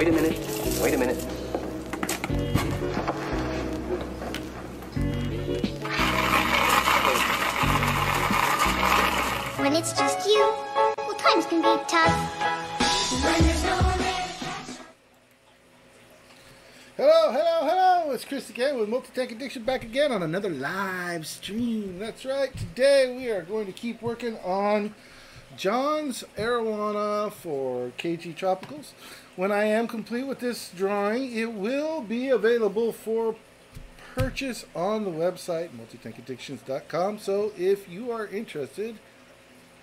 Wait a minute, wait a minute. When it's just you, well, times can be tough. When there's no one there to catch. Hello, hello, hello. It's Chris again with Multi-Tank Addiction, back again on another live stream. That's right. Today we are going to keep working on John's Arowana for KG Tropicals. When I am complete with this drawing, it will be available for purchase on the website, multitankaddictions.com. So if you are interested,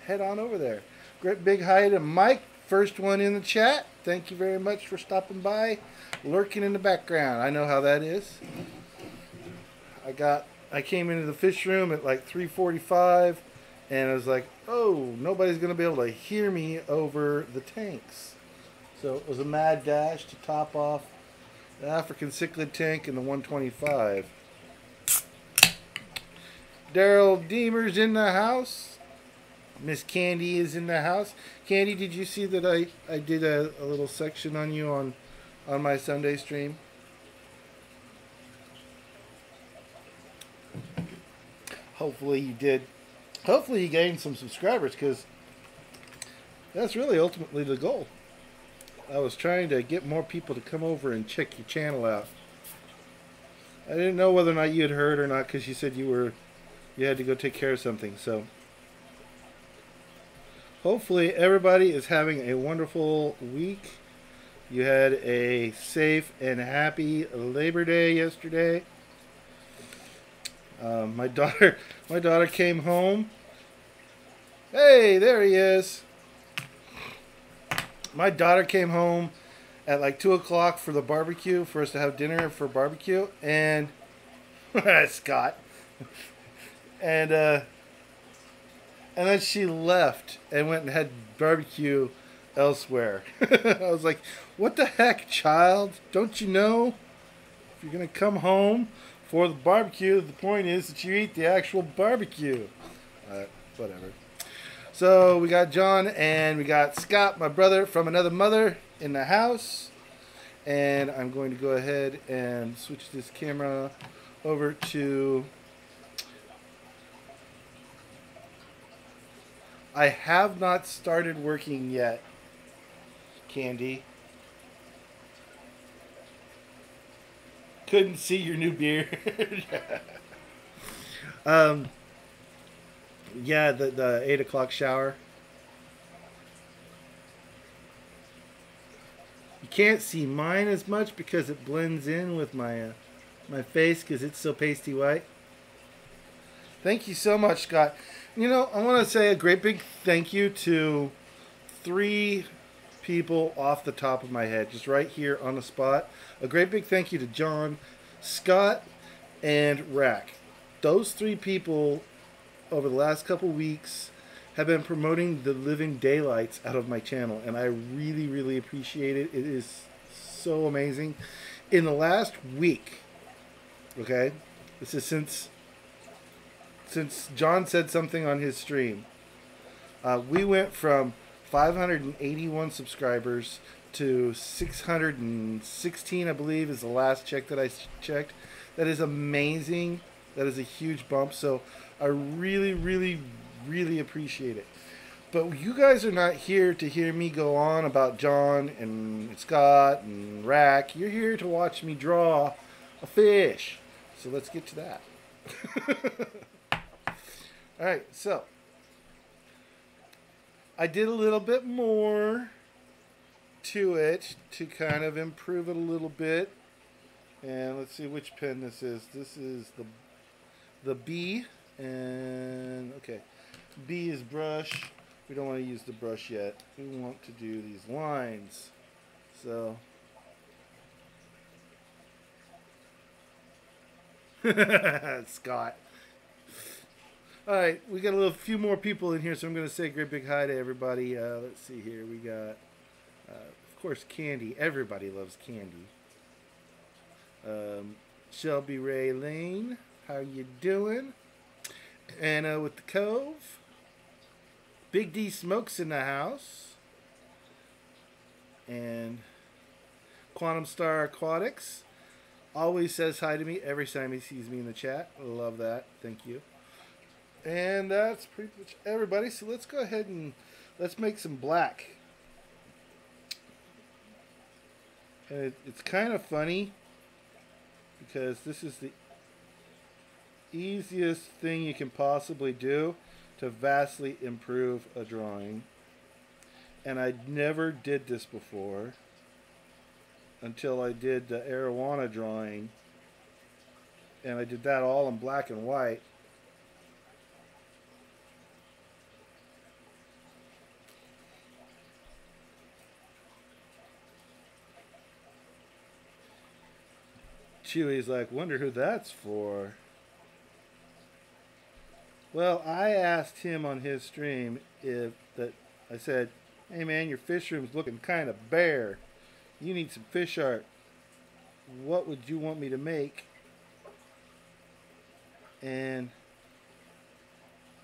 head on over there. Great big hi to Mike, first one in the chat. Thank you very much for stopping by, lurking in the background. I know how that is. I came into the fish room at like 3:45, and I was like, oh, nobody's gonna be able to hear me over the tanks. So it was a mad dash to top off the African cichlid tank in the 125. Daryl Deemer's in the house. Miss Candy is in the house. Candy, did you see that I did a little section on you on my Sunday stream? Hopefully you did. Hopefully you gained some subscribers, because that's really ultimately the goal. I was trying to get more people to come over and check your channel out. I didn't know whether or not you had heard or not, because you said you had to go take care of something, so. Hopefully everybody is having a wonderful week. You had a safe and happy Labor Day yesterday. My daughter came home. Hey, there he is. My daughter came home at like 2 o'clock for the barbecue, for us to have dinner for barbecue, and Scott. And then she left and went and had barbecue elsewhere. I was like, what the heck, child? Don't you know? If you're going to come home for the barbecue, the point is that you eat the actual barbecue. Whatever. So we got John and we got Scott, my brother from another mother, in the house. And I'm going to go ahead and switch this camera over to... I have not started working yet, Candy. Couldn't see your new beard. Yeah, the 8 o'clock shower. You can't see mine as much because it blends in with my, my face, because it's so pasty white. Thank you so much, Scott. You know, I want to say a great big thank you to 3 people off the top of my head, just right here on the spot. A great big thank you to John, Scott, and Rack. Those 3 people over the last couple weeks have been promoting the living daylights out of my channel, and I really, really appreciate it. It is so amazing. In the last week, okay, this is since John said something on his stream, we went from 581 subscribers to 616, I believe, is the last check that I checked. That is amazing. That is a huge bump. So I really, really, really appreciate it. But you guys are not here to hear me go on about John and Scott and Rack. You're here to watch me draw a fish. So let's get to that. All right, so I did a little bit more to it to kind of improve it a little bit. And let's see which pen this is. This is the B, and okay, B is brush. We don't want to use the brush yet. We want to do these lines. So Scott. All right, we got a few more people in here, so I'm going to say a great big hi to everybody. Let's see here. We got, of course, Candy. Everybody loves Candy. Shelby Ray Lane, how you doing? Anna with the Cove. Big D Smokes in the house. And Quantum Star Aquatics. Always says hi to me every time he sees me in the chat. Love that. Thank you. And that's pretty much everybody. So let's go ahead and let's make some black. And it's kind of funny because this is the easiest thing you can possibly do to vastly improve a drawing. And I never did this before until I did the Arowana drawing. And I did that all in black and white. Chewy's like, wonder who that's for. Well, I asked him on his stream if that, I said, hey man, your fish room's looking kind of bare. You need some fish art. What would you want me to make? And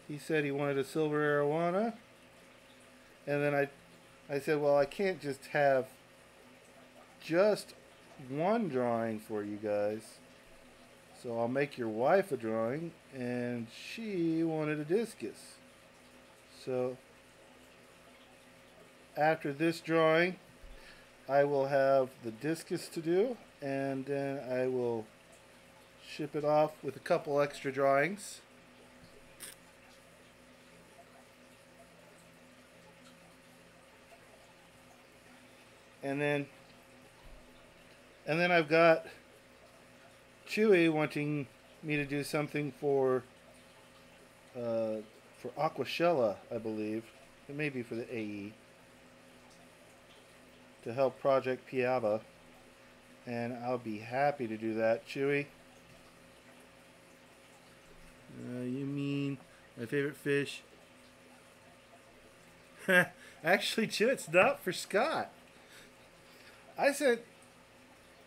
he said he wanted a silver arowana. And then I said, well, I can't just have just one drawing for you guys, so I'll make your wife a drawing, and she wanted a discus. So after this drawing I will have the discus to do, and then I will ship it off with a couple extra drawings. And then I've got Chewy wanting me to do something for Aquashella, I believe. It may be for the AE. To help Project Piaba. And I'll be happy to do that, Chewy. You mean my favorite fish? Actually, Chewy, it's not for Scott. I said...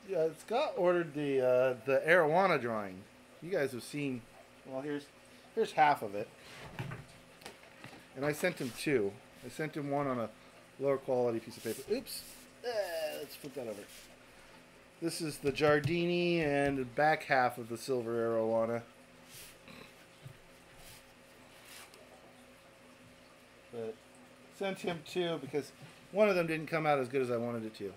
Yeah, Scott ordered the Arowana drawing. You guys have seen. Well, here's half of it, and I sent him two. I sent him one on a lower quality piece of paper. Oops. Let's flip that over. This is the Giardini and the back half of the silver Arowana. But sent him two because one of them didn't come out as good as I wanted it to.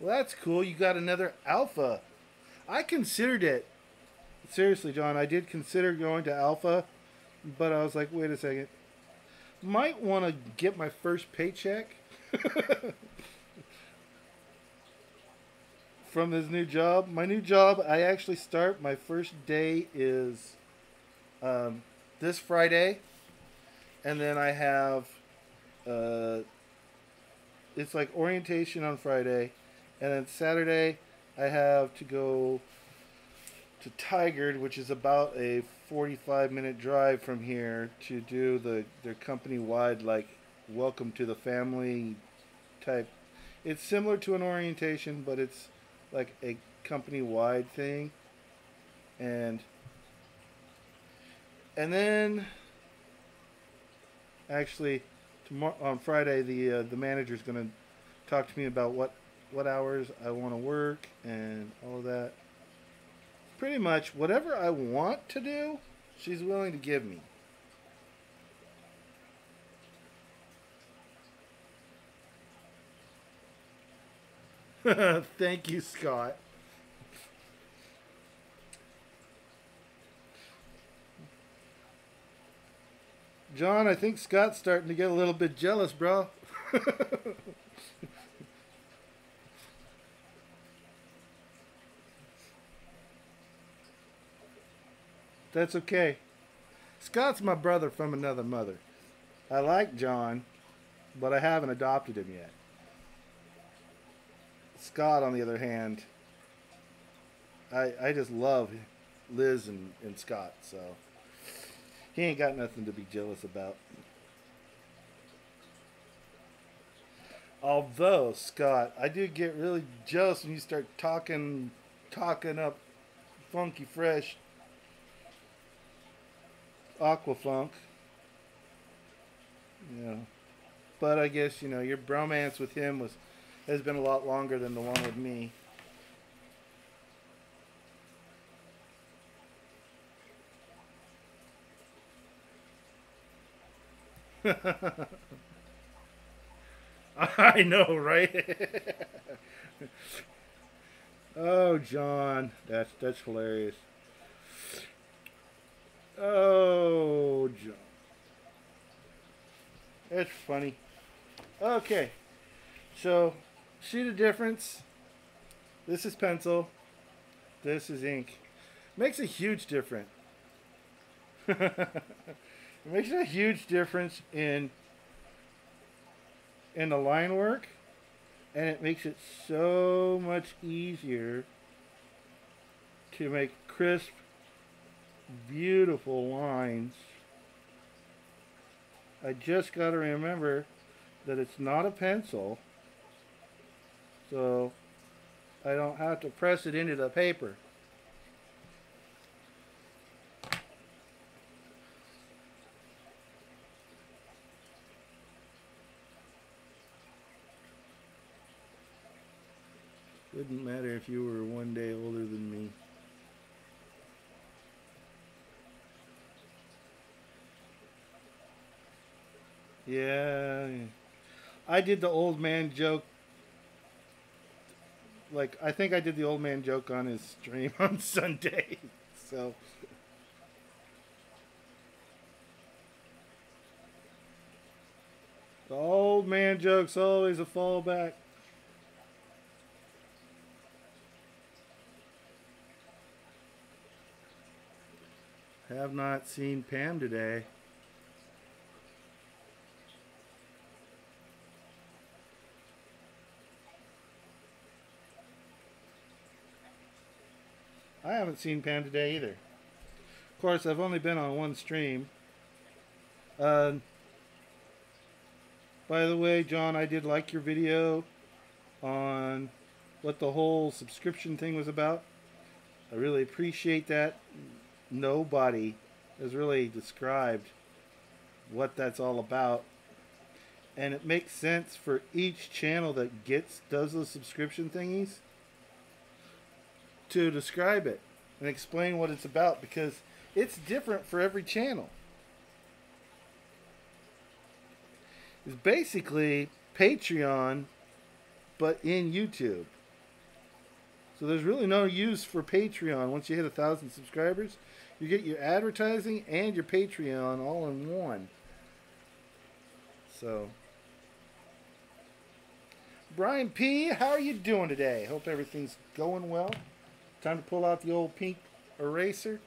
Well, that's cool. You got another alpha. I considered it. Seriously, John, I did consider going to alpha, but I was like, wait a second. Might want to get my first paycheck from this new job. My new job, I actually start. My first day is this Friday, and then I have, it's like orientation on Friday. And then Saturday, I have to go to Tigard, which is about a 45-minute drive from here, to do their company-wide, like, welcome to the family type. It's similar to an orientation, but it's like a company-wide thing. And then, actually, tomorrow on Friday, the manager's going to talk to me about what hours I want to work and all of that. Pretty much whatever I want to do, she's willing to give me. Thank you, Scott. John, I think Scott's starting to get a little bit jealous, bro. That's okay. Scott's my brother from another mother. I like John, but I haven't adopted him yet. Scott, on the other hand, I just love Liz and Scott, so he ain't got nothing to be jealous about. Although, Scott, I do get really jealous when you start talking up funky fresh Aquafunk. you know. But I guess, you know, your bromance with him has been a lot longer than the one with me. I know, right? Oh, John, that's hilarious. Oh, John, that's funny. Okay, so see the difference? This is pencil, this is ink. Makes a huge difference. It makes a huge difference in the line work, and it makes it so much easier to make crisp, beautiful lines. I just got to remember that it's not a pencil, so I don't have to press it into the paper. Wouldn't matter if you were one day older than me. Yeah, I did the old man joke. Like, I think I did the old man joke on his stream on Sunday. So, the old man joke's always a fallback. Have not seen Pam today. I haven't seen Pam today either. Of course, I've only been on one stream. By the way, John, I did like your video on what the whole subscription thing was about. I really appreciate that. Nobody has really described what that's all about, and it makes sense for each channel that does those subscription thingies to describe it and explain what it's about, because it's different for every channel. It's basically Patreon but in YouTube. So there's really no use for Patreon. Once you hit 1,000 subscribers, you get your advertising and your Patreon all in one. So, Brian P, how are you doing today? Hope everything's going well. Time to pull out the old pink eraser.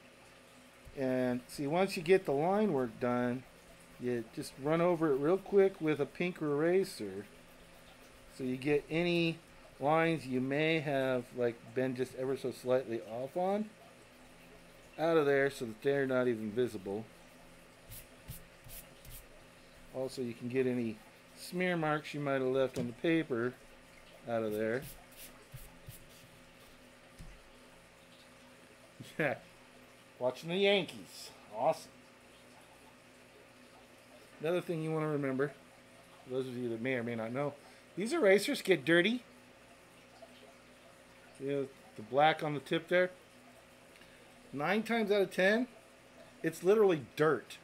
And see, once you get the line work done, you just run over it real quick with a pink eraser, so you get any lines you may have like been just ever so slightly off on out of there, so that they're not even visible. Also, you can get any smear marks you might have left on the paper out of there. Yeah, watching the Yankees, awesome. Another thing you want to remember, for those of you that may or may not know, these erasers get dirty. See the black on the tip there? 9 times out of 10, it's literally dirt.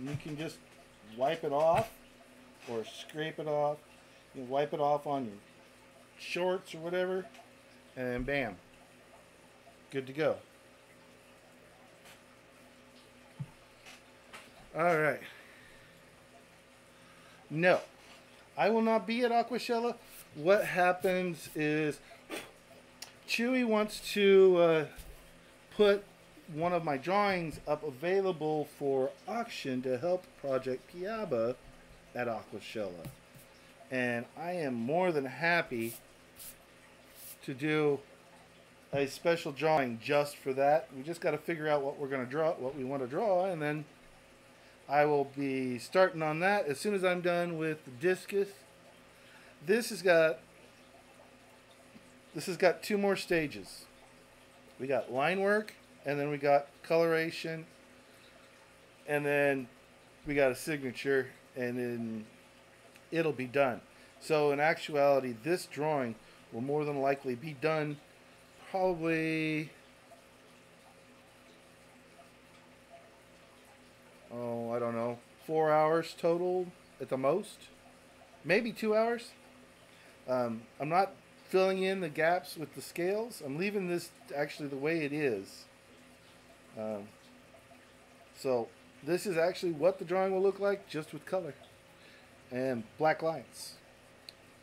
You can just wipe it off or scrape it off. You can wipe it off on your shorts or whatever, and then bam, good to go. All right. No, I will not be at Aquashella. What happens is Chewy wants to put one of my drawings up available for auction to help Project Piaba at Aquashella, and I am more than happy to do a special drawing just for that. We just got to figure out what we're going to draw, what we want to draw, and then I will be starting on that as soon as I'm done with the discus. This has got 2 more stages. We got line work, and then we got coloration, and then we got a signature, and then it'll be done. So in actuality, this drawing will more than likely be done probably, oh, I don't know, 4 hours total at the most, maybe 2 hours. I'm not filling in the gaps with the scales. I'm leaving this actually the way it is. So this is actually what the drawing will look like, just with color and black lines.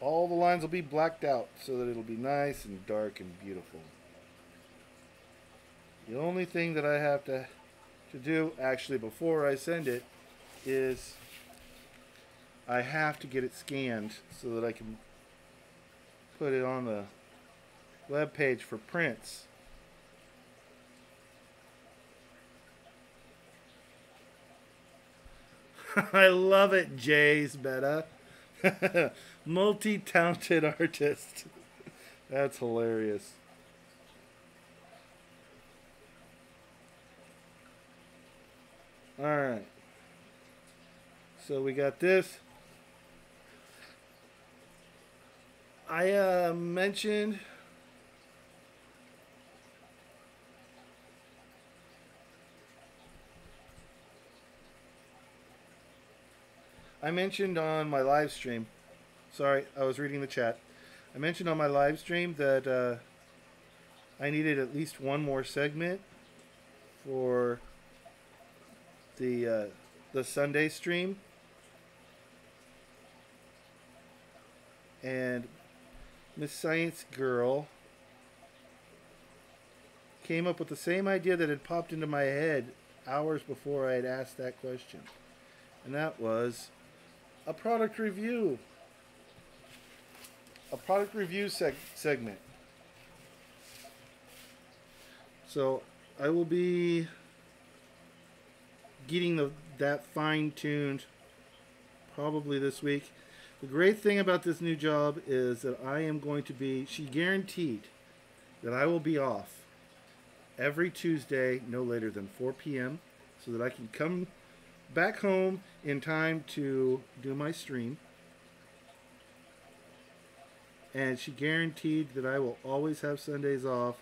All the lines will be blacked out so that it'll be nice and dark and beautiful. The only thing that I have to do actually before I send it is I have to get it scanned so that I can put it on the web page for prints. I love it, Jay's Beta. Multi-talented artist. That's hilarious. All right. So we got this. I mentioned on my live stream, sorry, I was reading the chat. I mentioned on my live stream that I needed at least one more segment for the Sunday stream. And Miss Science Girl came up with the same idea that had popped into my head hours before I had asked that question. And that was a product review. A product review segment. So I will be getting that fine-tuned probably this week. The great thing about this new job is that I am going to be, she guaranteed that I will be off every Tuesday no later than 4 p.m. so that I can come back home in time to do my stream. And she guaranteed that I will always have Sundays off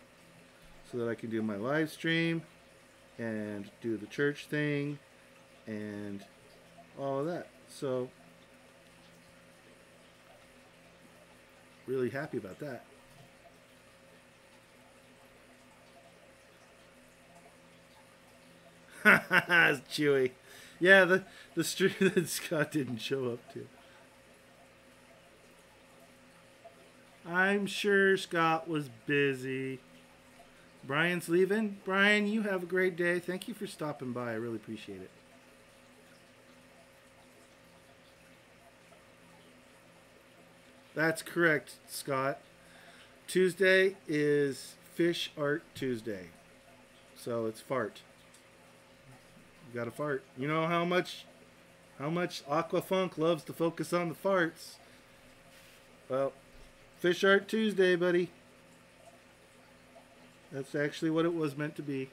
so that I can do my live stream and do the church thing and all of that. So really happy about that. It's Chewy. Yeah, the stream that Scott didn't show up to. I'm sure Scott was busy. Brian's leaving. Brian, you have a great day. Thank you for stopping by. I really appreciate it. That's correct, Scott. Tuesday is Fish Art Tuesday. So it's fart. You gotta fart. You know how much Aquafunk loves to focus on the farts. Well, Fish Art Tuesday, buddy. That's actually what it was meant to be.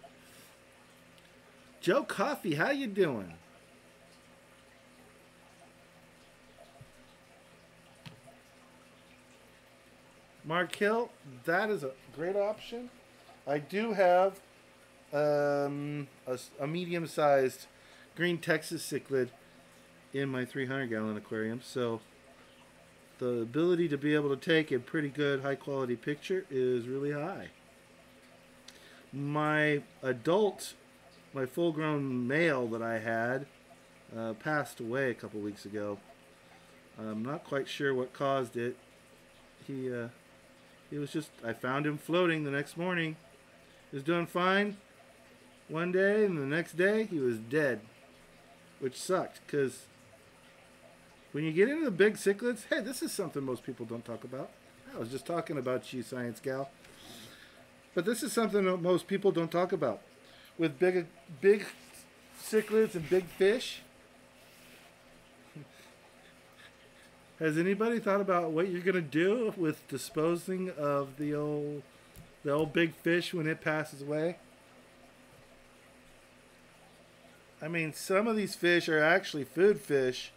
Joe Coffee, how you doing? Mark Hill, that is a great option. I do have a medium-sized green Texas cichlid in my 300-gallon aquarium, so the ability to be able to take a pretty good high-quality picture is really high. My adult, my full-grown male that I had passed away a couple weeks ago. I'm not quite sure what caused it. He was just, I found him floating the next morning. He was doing fine one day, and the next day he was dead, which sucked, because when you get into the big cichlids, hey, this is something most people don't talk about. I was just talking about you, Science Gal. But this is something that most people don't talk about. With big cichlids and big fish, has anybody thought about what you're going to do with disposing of the old big fish when it passes away? I mean, some of these fish are actually food fish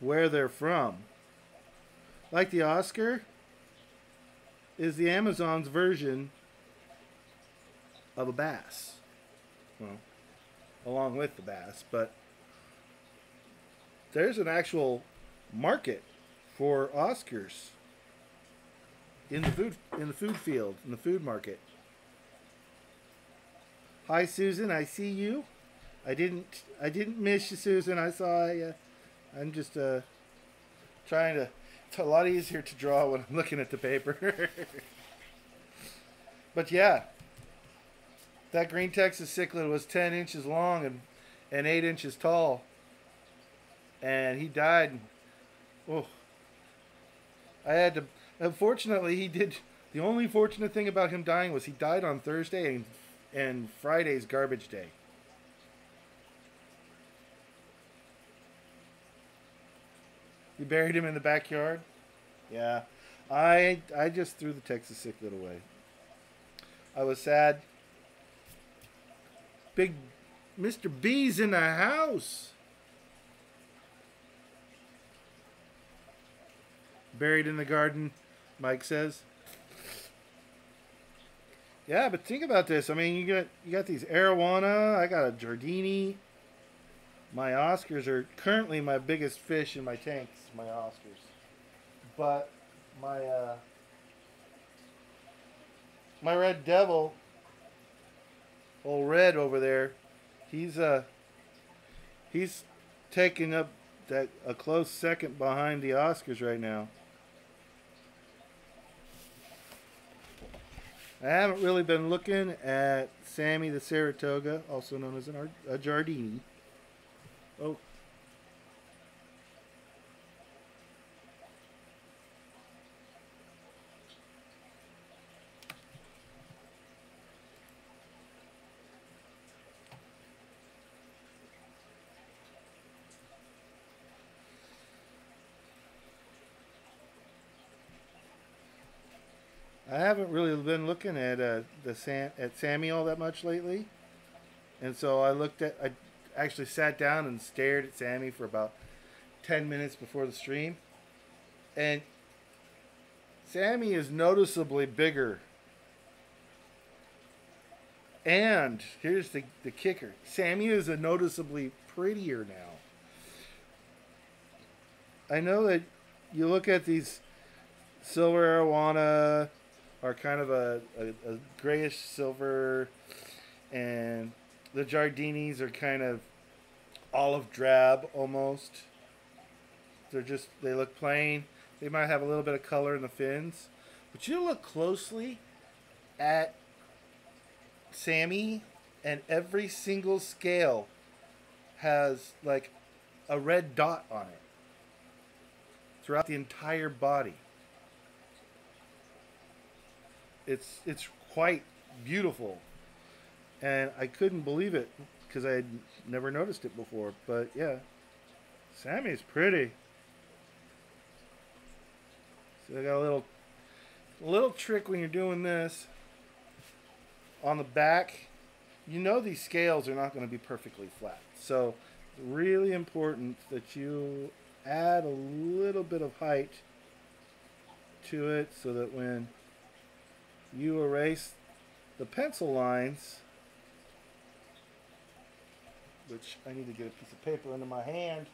where they're from. Like the Oscar is the Amazon's version of a bass. Well, along with the bass, but there's an actual market for Oscars in the food field, in the food market. Hi Susan, I see you. I didn't miss you, Susan. I saw you. I'm just trying to. It's a lot easier to draw when I'm looking at the paper. But yeah, that green Texas cichlid was 10 inches long and 8 inches tall, and he died. And, oh, I had to. Unfortunately, he did. The only fortunate thing about him dying was he died on Thursday and Friday's garbage day. You buried him in the backyard? Yeah. I just threw the Texas cichlid away. I was sad. Big Mr. B's in the house. Buried in the garden, Mike says. Yeah, but think about this. I mean, you got these arowana. I got a Giardini. My Oscars are currently my biggest fish in my tanks, my Oscars. But my Red Devil, old Red over there, he's taking up a close second behind the Oscars right now. I haven't really been looking at Sammy the Saratoga, also known as a Giardini. Oh. I haven't really been looking at Sammy all that much lately, and so I actually sat down and stared at Sammy for about 10 minutes before the stream, and Sammy is noticeably bigger. And here's the kicker: Sammy is noticeably prettier now. I know that you look at these Silver Arowana are kind of a grayish silver, and the Giardinis are kind of olive drab almost. They look plain. They might have a little bit of color in the fins. But you look closely at Sammy, and every single scale has like a red dot on it throughout the entire body. It's quite beautiful. And I couldn't believe it because I had never noticed it before. But yeah, Sammy's pretty. So I got a little trick when you're doing this. On the back, you know these scales are not going to be perfectly flat. So it's really important that you add a little bit of height to it so that when you erase the pencil lines, which I need to get a piece of paper under my hand.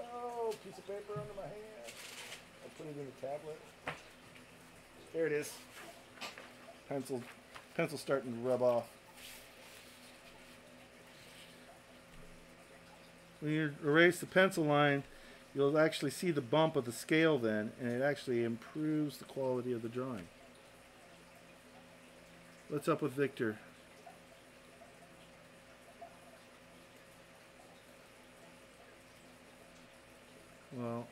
Oh, piece of paper under my hand. I put it in the tablet. There it is. Pencil's starting to rub off. When you erase the pencil line, you'll actually see the bump of the scale then, and it actually improves the quality of the drawing. What's up with Victor? Well,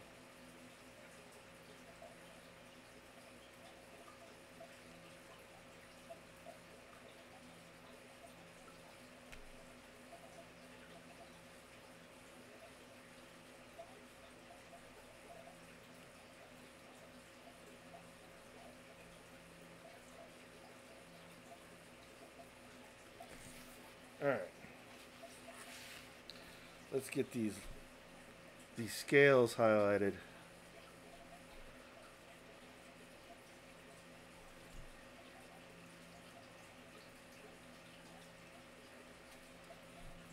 all right. Let's get these scales highlighted.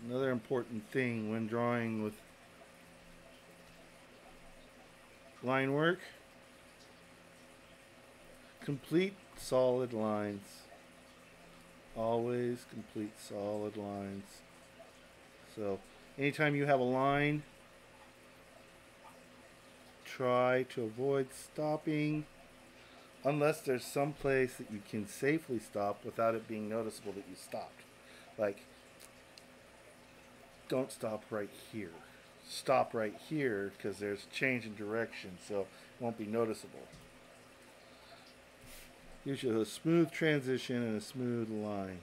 Another important thing when drawing with line work, complete solid lines. Always complete solid lines. So anytime you have a line, try to avoid stopping unless there's some place that you can safely stop without it being noticeable that you stopped. Like, don't stop right here. Stop right here because there's a change in direction, so it won't be noticeable. Usually a smooth transition and a smooth line.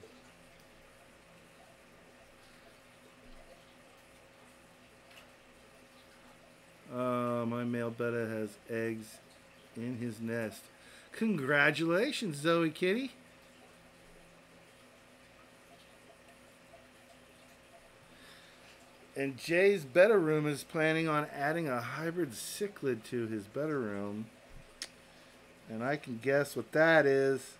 My male betta has eggs in his nest. Congratulations, Zoe Kitty. And Jay's betta room is planning on adding a hybrid cichlid to his betta room. And I can guess what that is.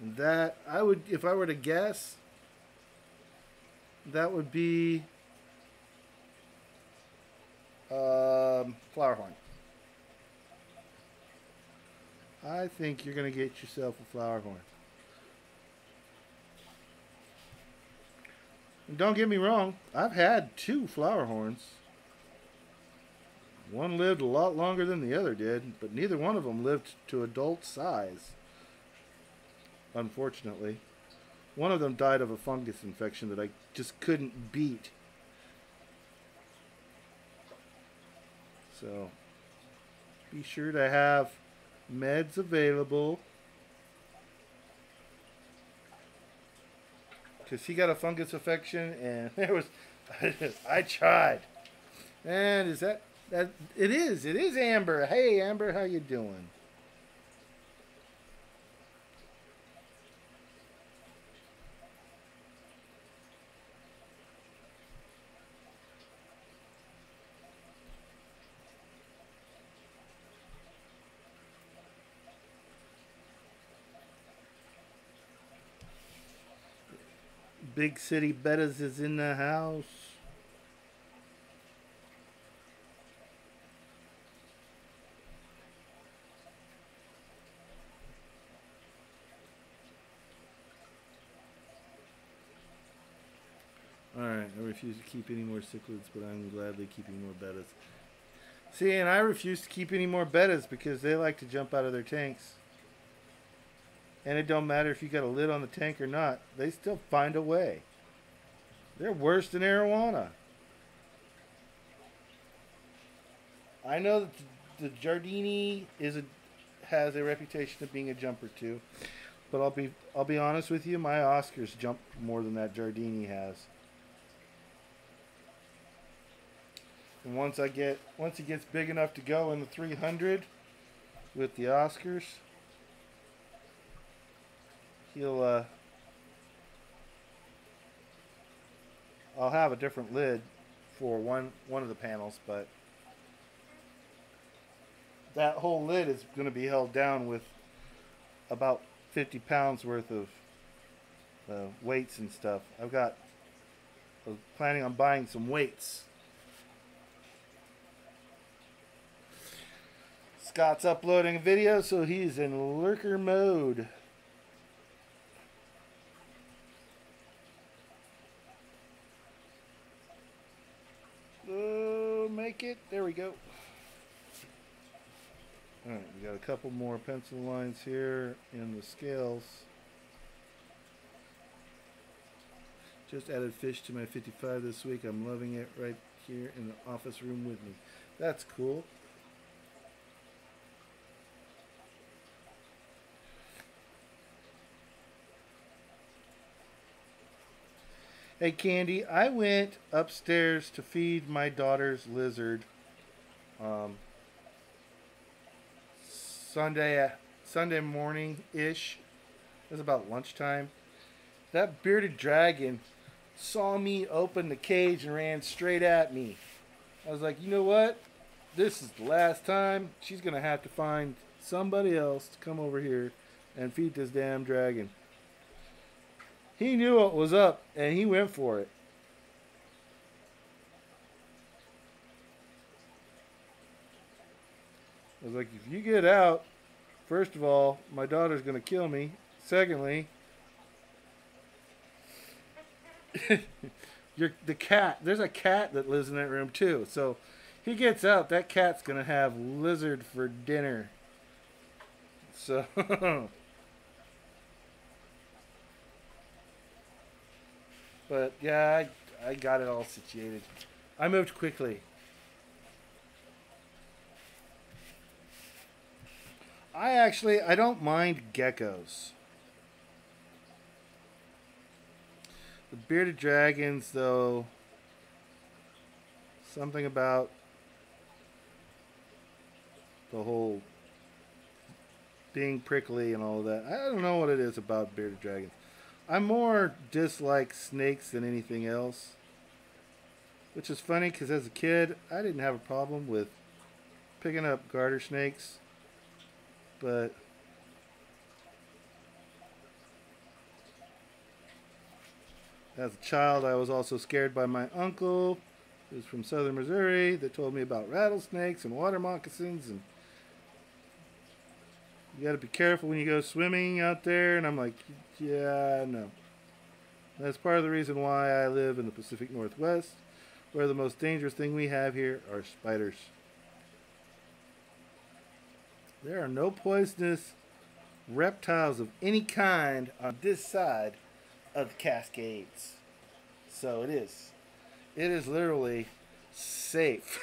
And that, I would, if I were to guess, that would be flower horn. I think you're going to get yourself a flower horn. And don't get me wrong, I've had two flower horns. One lived a lot longer than the other did, but neither one of them lived to adult size, unfortunately. One of them died of a fungus infection that I just couldn't beat. So be sure to have meds available, because he got a fungus infection and there was I tried. And is that... It is Amber. Hey, Amber, how you doing? Big City Bettas is in the house. I refuse to keep any more cichlids, but I'm gladly keeping more bettas. See, and I refuse to keep any more bettas because they like to jump out of their tanks. And it don't matter if you got a lid on the tank or not. They still find a way. They're worse than arowana. I know that the Giardini has a reputation of being a jumper too. But I'll be honest with you, my Oscars jump more than that Giardini has. And once it gets big enough to go in the 300 with the Oscars, I'll have a different lid for one of the panels, but that whole lid is going to be held down with about 50 pounds worth of weights and stuff. I was planning on buying some weights. Scott's uploading a video, so he's in lurker mode. Oh, make it. There we go. All right, we got a couple more pencil lines here in the scales. Just added fish to my 55 this week. I'm loving it right here in the office room with me. That's cool. Hey Candy, I went upstairs to feed my daughter's lizard Sunday morning-ish. It was about lunchtime. That bearded dragon saw me open the cage and ran straight at me. I was like, you know what? This is the last time. She's going to have to find somebody else to come over here and feed this damn dragon. He knew what was up, and he went for it. I was like, if you get out, first of all, my daughter's going to kill me. Secondly, the cat, there's a cat that lives in that room too. So he gets out, that cat's going to have lizard for dinner. So but yeah, I got it all situated. I moved quickly. I don't mind geckos. The bearded dragons, though, something about the whole being prickly and all of that. I don't know what it is about bearded dragons. I more dislike snakes than anything else, which is funny because as a kid, I didn't have a problem with picking up garter snakes. But as a child, I was also scared by my uncle, who's from southern Missouri, that told me about rattlesnakes and water moccasins, and you gotta be careful when you go swimming out there. And I'm like, yeah, no. That's part of the reason why I live in the Pacific Northwest, where the most dangerous thing we have here are spiders. There are no poisonous reptiles of any kind on this side of the Cascades. So it is literally safe.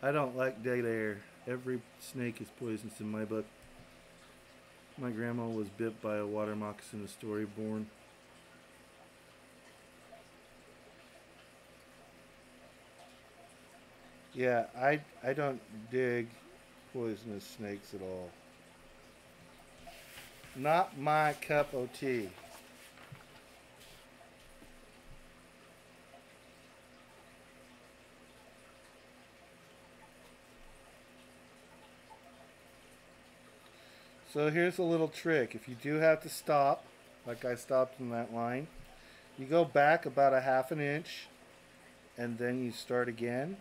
I don't like dead air. Every snake is poisonous in my book. My grandma was bit by a water moccasin, a story born. Yeah, I don't dig poisonous snakes at all. Not my cup of tea. So here's a little trick. If you do have to stop, like I stopped in that line, you go back about a half an inch and then you start again.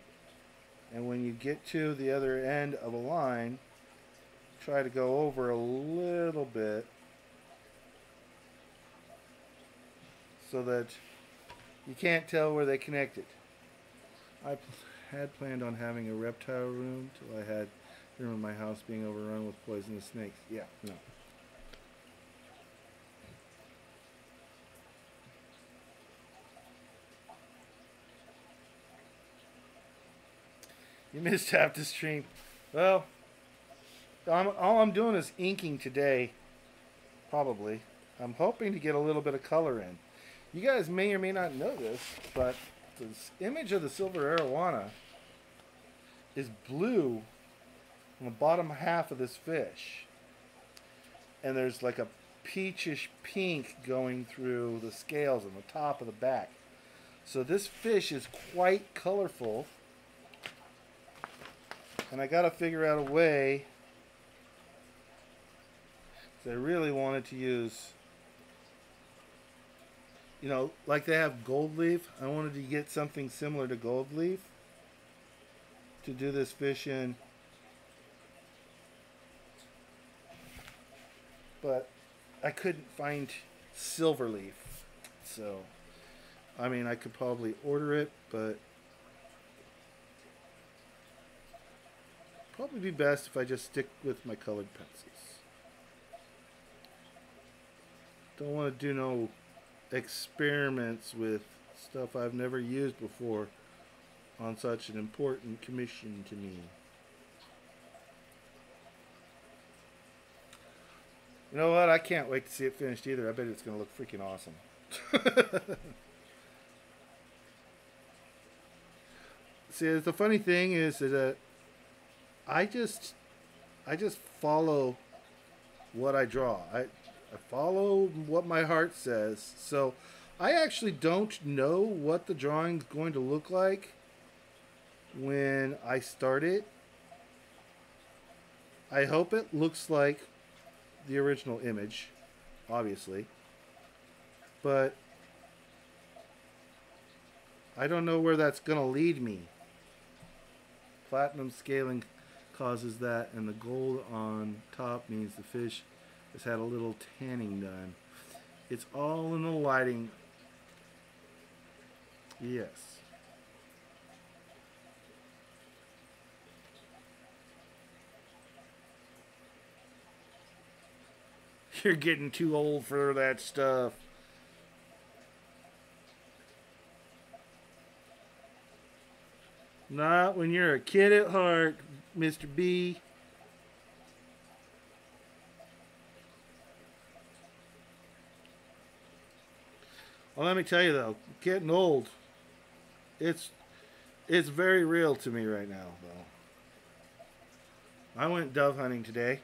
And when you get to the other end of a line, try to go over a little bit so that you can't tell where they connected. I had planned on having a reptile room till I had remember my house being overrun with poisonous snakes. Yeah, no. You missed half the stream. Well, all I'm doing is inking today, probably. I'm hoping to get a little bit of color in. You guys may or may not know this, but this image of the Silver Arowana is blue on the bottom half of this fish, and there's like a peachish pink going through the scales on the top of the back. So this fish is quite colorful, and I gotta figure out a way, because I really wanted to use, you know, like they have gold leaf. I wanted to get something similar to gold leaf to do this fish in. But I couldn't find silver leaf, so I mean I could probably order it, but probably be best if I just stick with my colored pencils. Don't want to do no experiments with stuff I've never used before on such an important commission to me. You know what? I can't wait to see it finished either. I bet it's going to look freaking awesome. See, the funny thing is that I just follow what I draw. I follow what my heart says. So I actually don't know what the drawing's going to look like when I start it. I hope it looks like the original image, obviously. But I don't know where that's going to lead me. Platinum scaling causes that, and the gold on top means the fish has had a little tanning done. It's all in the lighting. Yes. You're getting too old for that stuff. Not when you're a kid at heart, Mr. B. Well, let me tell you though, getting old, it's very real to me right now though. I went dove hunting today.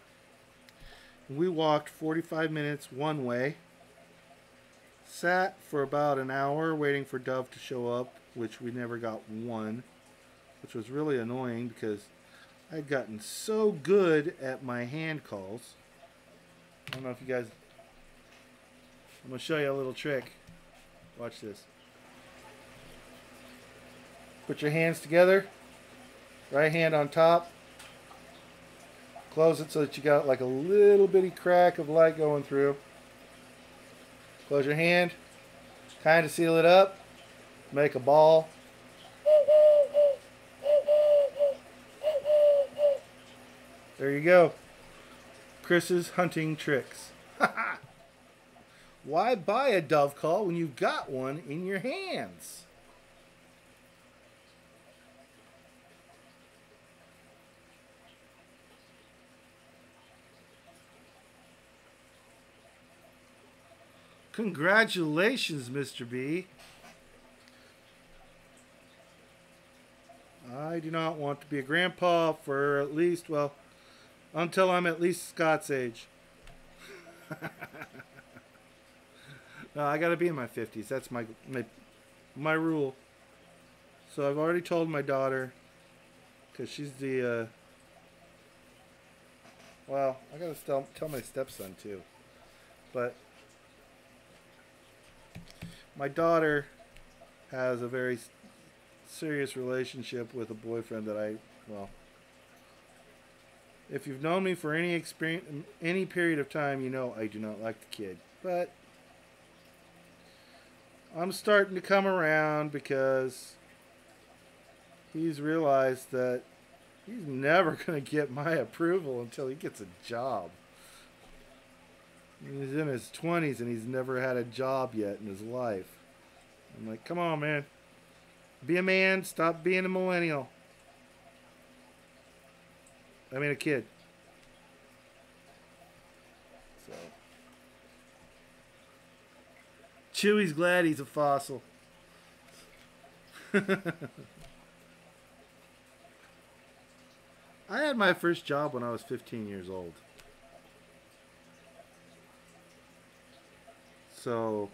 We walked 45 minutes one way, sat for about an hour waiting for dove to show up, which we never got one, which was really annoying because I'd gotten so good at my hand calls. I don't know if you guys, I'm going to show you a little trick. Watch this. Put your hands together, right hand on top, close it so that you got like a little bitty crack of light going through. Close your hand, kind of seal it up, make a ball. There you go. Chris's hunting tricks. Why buy a dove call when you've got one in your hands? Congratulations, Mr. B. I do not want to be a grandpa for at least, well, until I'm at least Scott's age. No, I gotta be in my 50s. That's my rule. So I've already told my daughter, because she's the, well, I gotta tell my stepson too. But my daughter has a very serious relationship with a boyfriend that I, well, if you've known me for any experience, any period of time, you know I do not like the kid. But I'm starting to come around because he's realized that he's never going to get my approval until he gets a job. He's in his 20s and he's never had a job yet in his life. I'm like, come on, man. Be a man. Stop being a millennial. I mean, a kid. So. Chewie's glad he's a fossil. I had my first job when I was 15 years old. So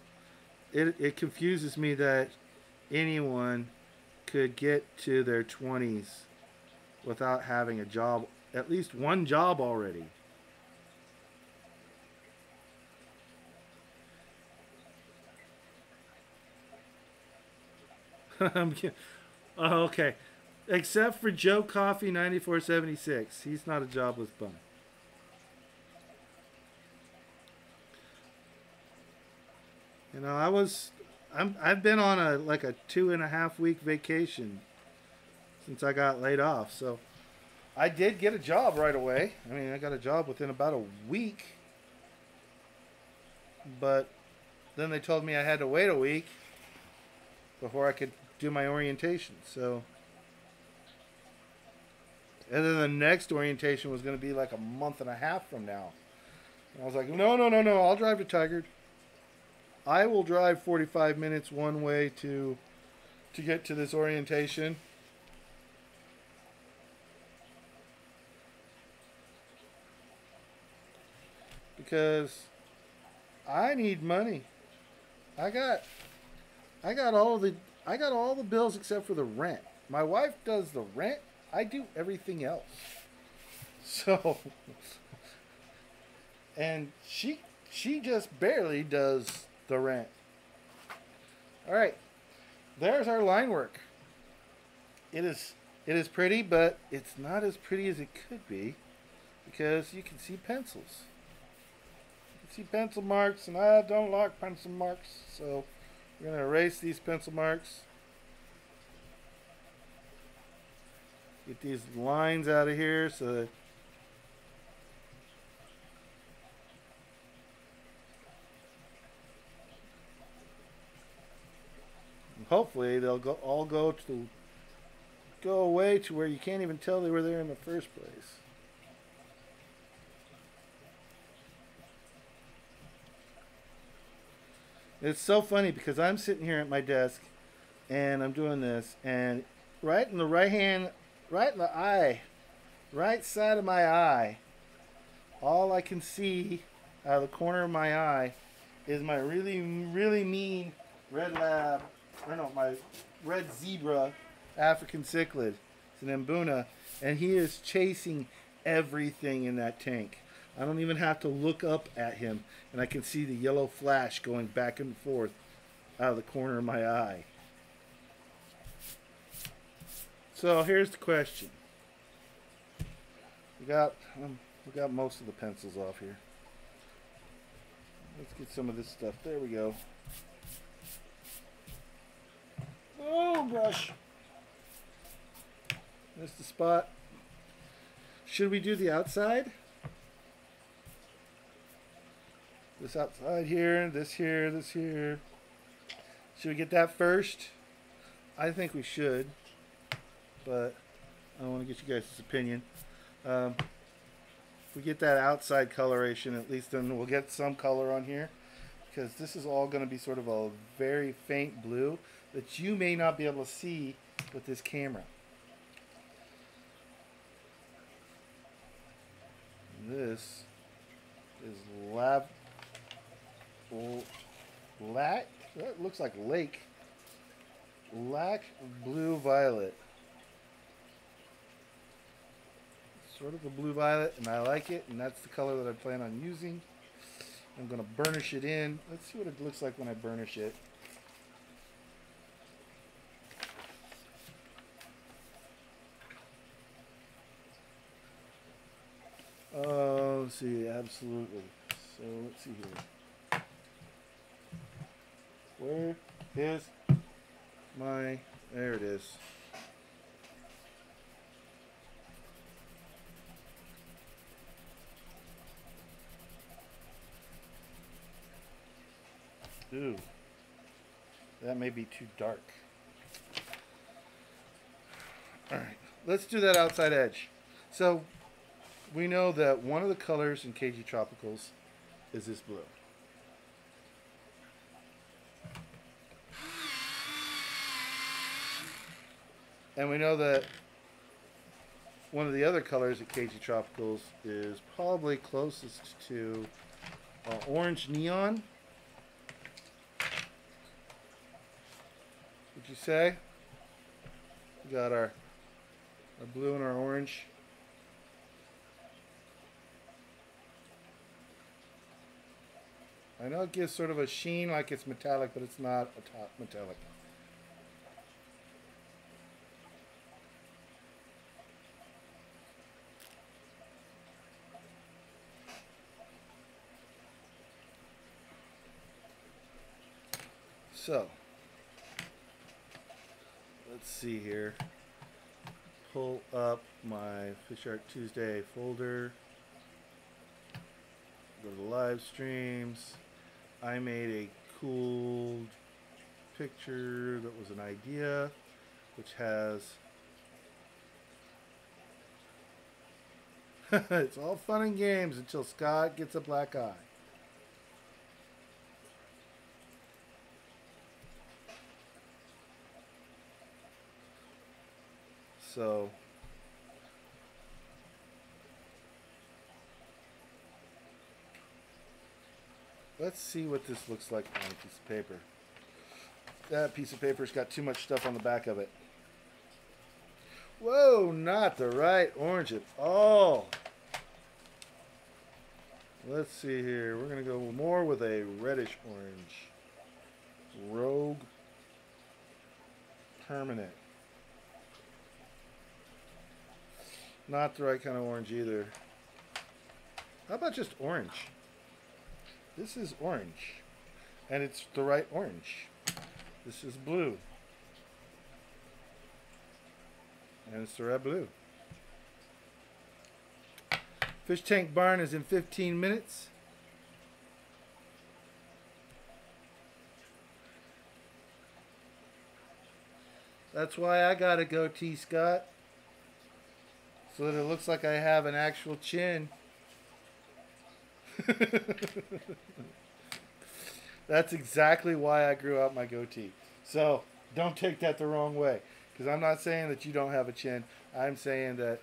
it confuses me that anyone could get to their 20s without having a job, at least one job already. Okay, except for Joe Coffee 9476, he's not a jobless bum. You know, I've been on like a 2.5-week vacation since I got laid off, so I did get a job right away. I mean, I got a job within about a week, but then they told me I had to wait a week before I could do my orientation. So, and then the next orientation was going to be like a month and a half from now. And I was like, no, I'll drive to Tigard. I will drive 45 minutes one way to get to this orientation. Because I need money. I got all the bills except for the rent. My wife does the rent. I do everything else. So and she just barely does the rent. All right. There's our line work. It is pretty, but it's not as pretty as it could be because you can see pencils. You can see pencil marks, and I don't like pencil marks, so we're going to erase these pencil marks. Get these lines out of here so that hopefully they'll go all go away to where you can't even tell they were there in the first place. It's so funny because I'm sitting here at my desk and I'm doing this, and right in the right hand, right in the eye, right side of my eye, all I can see out of the corner of my eye is my really, really mean red lab, or no, my red zebra African cichlid. It's an Embuna, and he is chasing everything in that tank. I don't even have to look up at him, and I can see the yellow flash going back and forth out of the corner of my eye. So here's the question. We got most of the pencils off here. Let's get some of this stuff. There we go. Oh, brush. Missed the spot. Should we do the outside? This outside here, this here, this here. Should we get that first? I think we should, but I don't want to get you guys' opinion. If we get that outside coloration, at least then we'll get some color on here, because this is all going to be sort of a very faint blue that you may not be able to see with this camera. This is Lac, that looks like lake. Lac blue violet. Sort of a blue violet, and I like it, and that's the color that I plan on using. I'm gonna burnish it in. Let's see what it looks like when I burnish it. Oh, let's see, absolutely. So let's see here. Where is my, there it is. Ooh, that may be too dark. All right, let's do that outside edge. So we know that one of the colors in KG Tropicals is this blue. And we know that one of the other colors at KG Tropicals is probably closest to orange neon. Would you say? We got our blue and our orange. I know it gives sort of a sheen like it's metallic, but it's not metallic. So, let's see here. Pull up my Fish Art Tuesday folder. Go to live streams. I made a cool picture that was an idea, which has It's all fun and games until Scott gets a black eye. So let's see what this looks like on a piece of paper. That piece of paper's got too much stuff on the back of it. Whoa, not the right orange at all. Let's see here. We're going to go more with a reddish orange. Rogue Permanent. Not the right kind of orange either. How about just orange? This is orange, and it's the right orange. This is blue, and it's the red blue. Fish Tank Barn is in 15 minutes. That's why I gotta go, T. Scott. So that it looks like I have an actual chin. That's exactly why I grew out my goatee. So don't take that the wrong way. Because I'm not saying that you don't have a chin. I'm saying that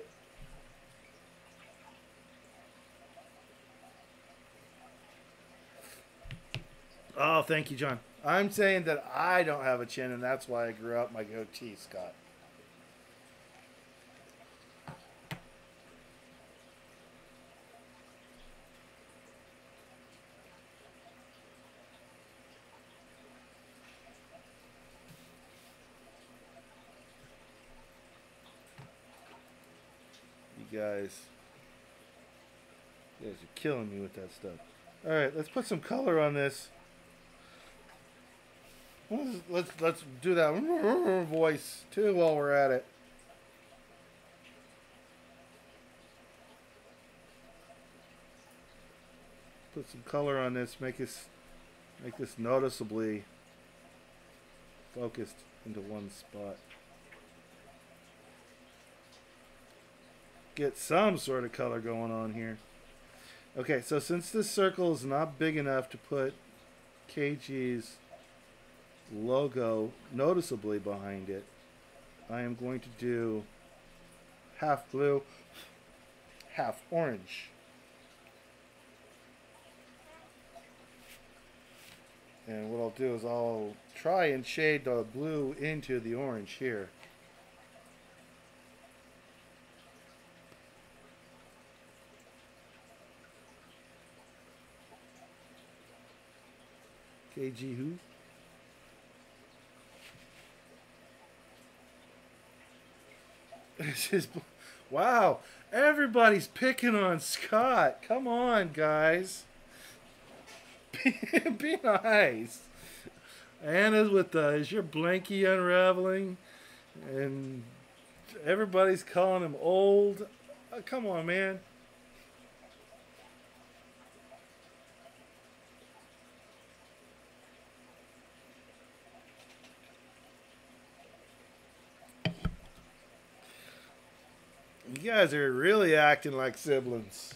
oh, thank you, John. I'm saying that I don't have a chin, and that's why I grew out my goatee, Scott. You guys are killing me with that stuff. All right, let's put some color on this. Let's do that voice too while we're at it. Put some color on this. Make this noticeably focused into one spot. Get some sort of color going on here. Okay, so since this circle is not big enough to put KG's logo noticeably behind it, I am going to do half blue, half orange. And what I'll do is I'll try and shade the blue into the orange here. KG who? This is, wow, everybody's picking on Scott. Come on, guys. Be nice. Anna's with the, is your blankie unraveling? And everybody's calling him old. Oh, come on, man. You guys are really acting like siblings.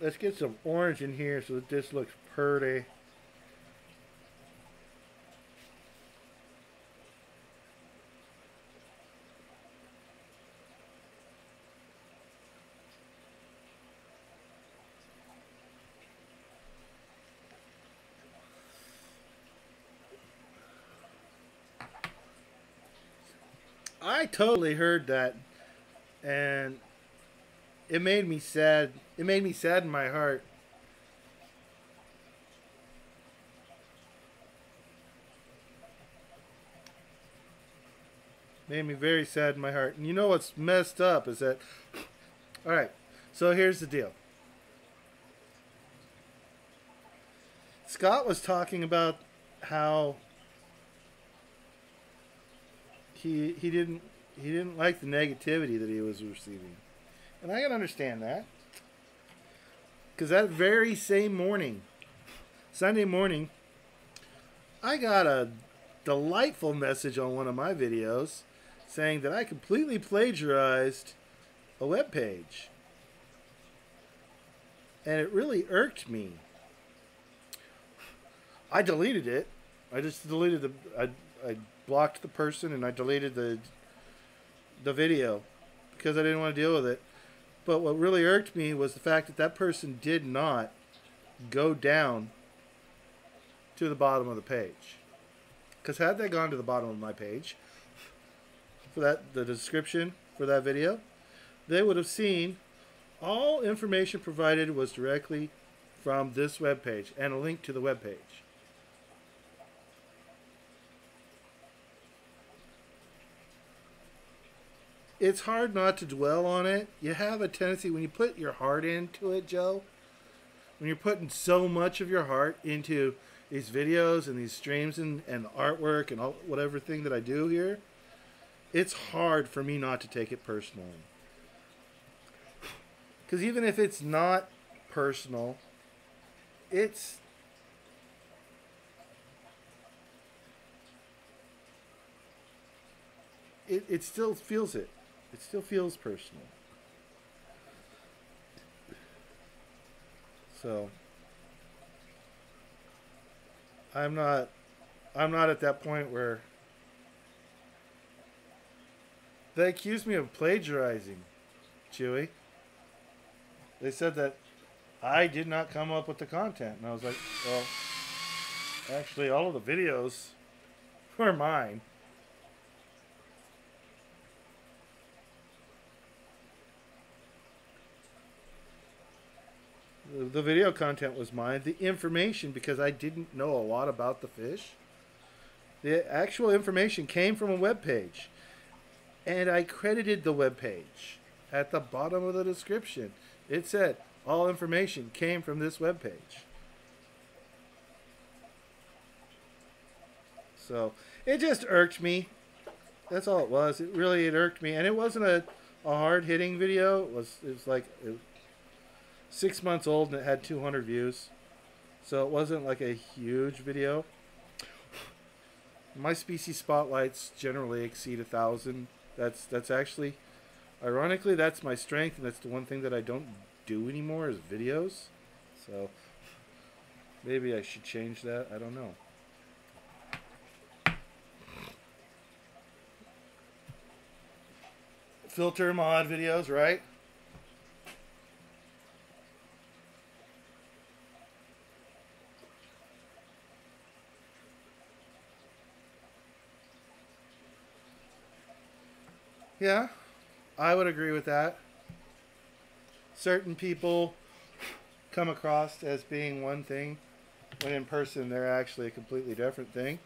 Let's get some orange in here so that this looks pretty. I totally heard that, and it made me sad. It made me sad in my heart. Made me very sad in my heart. And you know what's messed up is that, all right, so here's the deal. Scott was talking about how he didn't like the negativity that he was receiving, and I can understand that, because that very same morning, Sunday morning, I got a delightful message on one of my videos saying that I completely plagiarized a web page. And it really irked me. I deleted it. I just deleted the... I blocked the person and I deleted the video because I didn't want to deal with it. But what really irked me was the fact that that person did not go down to the bottom of the page. Because had they gone to the bottom of my page, for that the description for that video, they would have seen all information provided was directly from this webpage and a link to the webpage. It's hard not to dwell on it. You have a tendency, when you put your heart into it, Joe, when you're putting so much of your heart into these videos and these streams and artwork and all, whatever thing that I do here, it's hard for me not to take it personally. Because even if it's not personal, it still feels it. It still feels personal. So I'm not at that point where they accused me of plagiarizing, Chewy. They said that I did not come up with the content. And I was like, well, actually all of the videos were mine. The video content was mine. The information, because I didn't know a lot about the fish, the actual information came from a web page, and I credited the web page. At the bottom of the description, it said all information came from this web page. So it just irked me. That's all it was. It irked me, and it wasn't a hard hitting video. It was like. 6 months old and it had 200 views, so it wasn't like a huge video. My species spotlights generally exceed 1,000. That's actually, ironically, that's my strength, and that's the one thing that I don't do anymore is videos. So maybe I should change that. I don't know. Filter mod videos, right? Yeah, I would agree with that. Certain people come across as being one thing, when in person they're actually a completely different thing.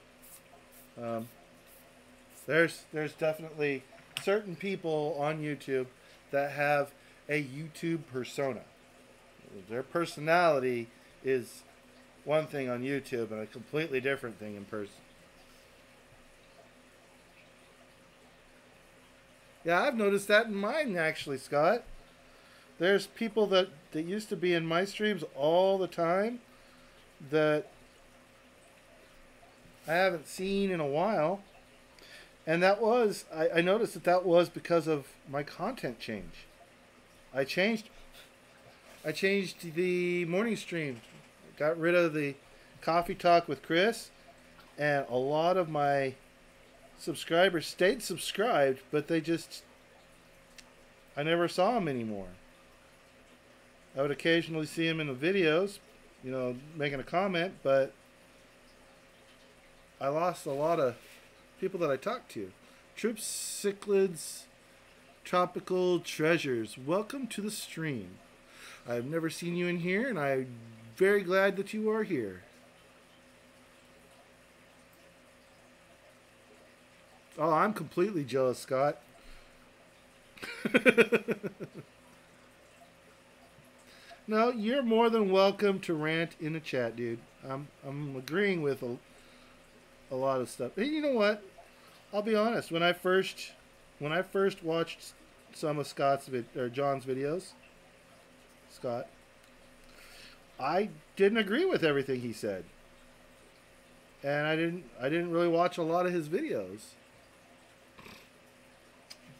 There's definitely certain people on YouTube that have a YouTube persona. Their personality is one thing on YouTube and a completely different thing in person. Yeah, I've noticed that in mine, actually, Scott. There's people that used to be in my streams all the time that I haven't seen in a while. And that was, I noticed that was because of my content change. I changed the morning stream. Got rid of the coffee talk with Chris, and a lot of my subscribers stayed subscribed, but they just, I never saw them anymore. I would occasionally see them in the videos, you know, making a comment, but I lost a lot of people that I talked to. Troop Cichlids, Tropical Treasures, welcome to the stream. I've never seen you in here, and I'm very glad that you are here. Oh, I'm completely jealous, Scott. No, you're more than welcome to rant in the chat, dude. I'm agreeing with a lot of stuff. And you know what? I'll be honest. When I first watched some of Scott's or John's videos, Scott, I didn't agree with everything he said. and I didn't really watch a lot of his videos.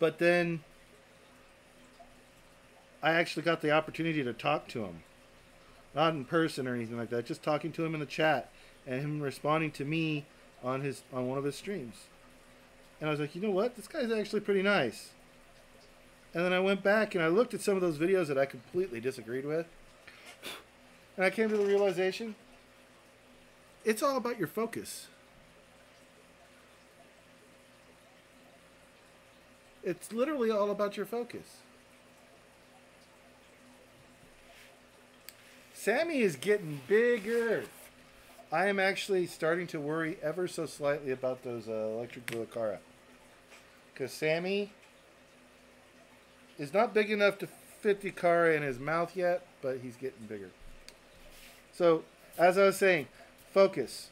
But then I actually got the opportunity to talk to him, not in person or anything like that, just talking to him in the chat and him responding to me on one of his streams. And I was like, you know what, this guy's actually pretty nice. And then I went back and I looked at some of those videos that I completely disagreed with, and I came to the realization, it's all about your focus. It's literally all about your focus. Sammy is getting bigger. I am actually starting to worry ever so slightly about those electric Bulicara, because Sammy is not big enough to fit the Cara in his mouth yet, but he's getting bigger. So, as I was saying, focus.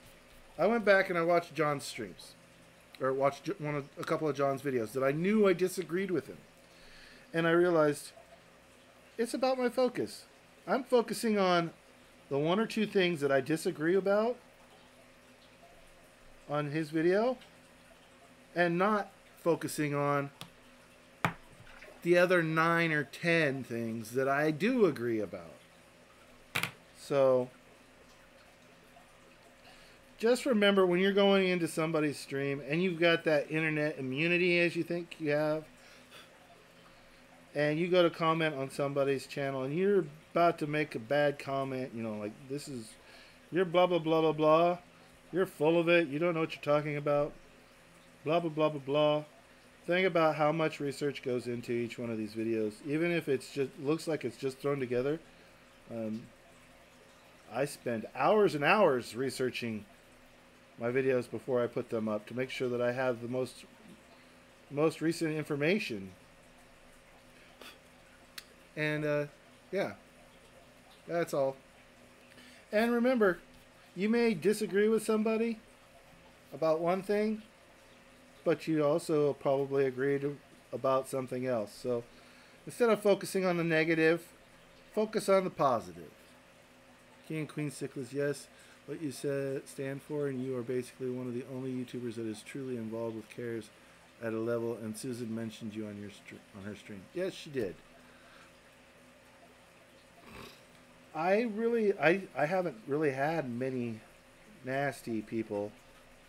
I went back and I watched John's streams, or watched a couple of John's videos that I knew I disagreed with him, and I realized it's about my focus. I'm focusing on the one or two things that I disagree about on his video and not focusing on the other 9 or 10 things that I do agree about. So just remember, when you're going into somebody's stream and you've got that internet immunity as you think you have, and you go to comment on somebody's channel and you're about to make a bad comment, you know, like, this is, you're blah, blah, blah, blah, blah, you're full of it, you don't know what you're talking about, blah, blah, blah, blah, blah. Think about how much research goes into each one of these videos, even if it's just, looks like it's just thrown together. I spend hours and hours researching my videos before I put them up to make sure that I have the most recent information. And yeah, that's all. And remember, you may disagree with somebody about one thing, but you also probably agreed about something else. So instead of focusing on the negative, focus on the positive. King and Queen Cichlids, yes, what you said stand for, and you are basically one of the only YouTubers that is truly involved with cares at a level, and Susan mentioned you on her stream. Yes, she did. I haven't really had many nasty people,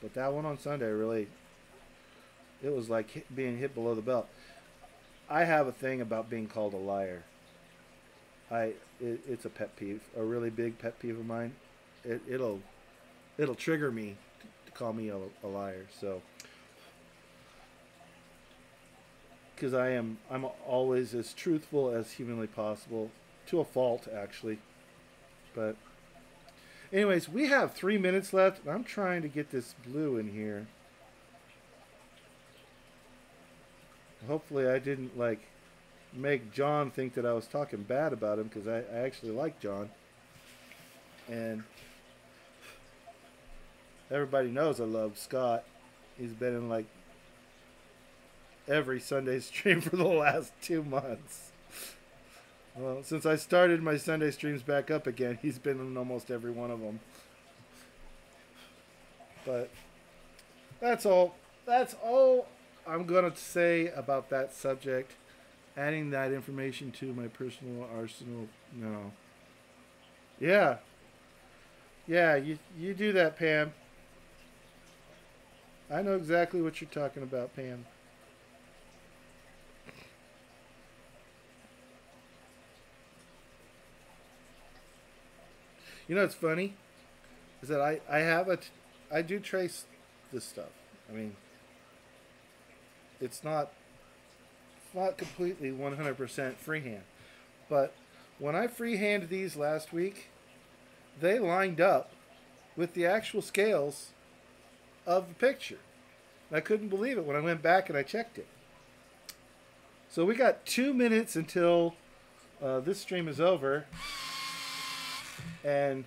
but that one on Sunday, really, it was like being hit below the belt. I have a thing about being called a liar. It's a pet peeve, a really big pet peeve of mine. It'll trigger me to call me a liar. So, because I'm always as truthful as humanly possible, to a fault, actually. But anyways, we have 3 minutes left. I'm trying to get this blue in here. Hopefully I didn't, like, make John think that I was talking bad about him, because I actually like John. And everybody knows I love Scott. He's been in, like, every Sunday stream for the last 2 months. Well, since I started my Sunday streams back up again, he's been in almost every one of them. But that's all. That's all I'm going to say about that subject. Adding that information to my personal arsenal, no. Yeah. Yeah, you do that, Pam. I know exactly what you're talking about, Pam. You know what's funny is that I do trace this stuff. I mean, it's not completely 100% freehand, but when I freehand these last week, they lined up with the actual scales of the picture. And I couldn't believe it when I went back and I checked it. So we got 2 minutes until this stream is over. And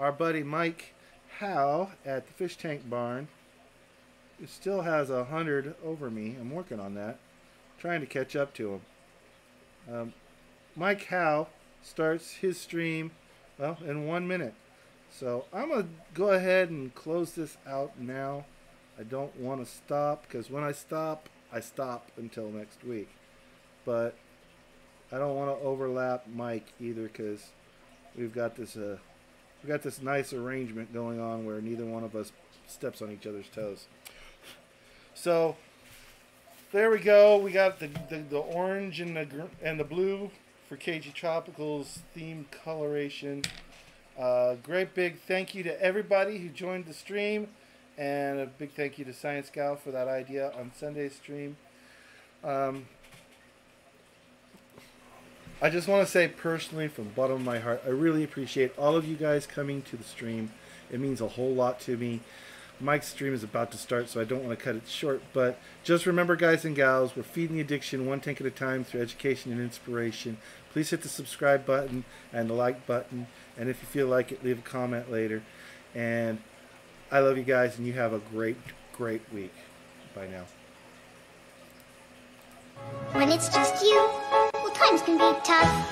our buddy Mike Howe at the Fish Tank Barn, who still has 100 over me. I'm working on that, trying to catch up to him. Mike Howe starts his stream, well, in 1 minute. So I'm going to go ahead and close this out now. I don't want to stop, because when I stop until next week. But I don't want to overlap Mike either, because we've got this nice arrangement going on where neither one of us steps on each other's toes. So there we go. We got the orange and the blue for KG Tropicals theme coloration. Great big thank you to everybody who joined the stream, and a big thank you to Science Gal for that idea on Sunday's stream. I just want to say personally from the bottom of my heart, I really appreciate all of you guys coming to the stream. It means a whole lot to me. Mike's stream is about to start, so I don't want to cut it short, but just remember, guys and gals, we're feeding the addiction one tank at a time through education and inspiration. Please hit the subscribe button and the like button, and if you feel like it, leave a comment later. And I love you guys, and you have a great, great week. Bye now. When it's just you, well, times can be tough.